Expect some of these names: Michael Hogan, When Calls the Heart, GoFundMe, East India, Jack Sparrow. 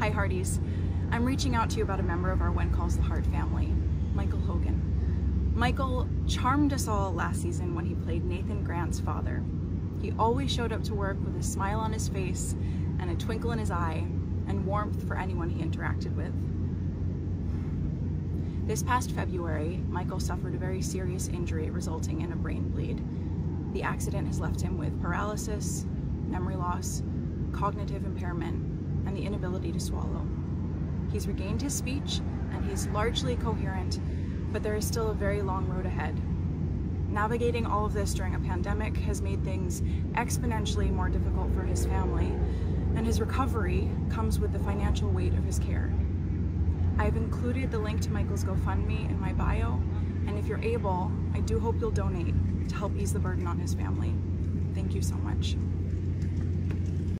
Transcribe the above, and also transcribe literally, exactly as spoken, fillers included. Hi Hearties. I'm reaching out to you about a member of our When Calls the Heart family, Michael Hogan. Michael charmed us all last season when he played Nathan Grant's father. He always showed up to work with a smile on his face and a twinkle in his eye and warmth for anyone he interacted with. This past February, Michael suffered a very serious injury resulting in a brain bleed. The accident has left him with paralysis, memory loss, cognitive impairment, and the inability to swallow. He's regained his speech and he's largely coherent, but there is still a very long road ahead. Navigating all of this during a pandemic has made things exponentially more difficult for his family, and his recovery comes with the financial weight of his care. I've included the link to Michael's GoFundMe in my bio, and if you're able, I do hope you'll donate to help ease the burden on his family. Thank you so much.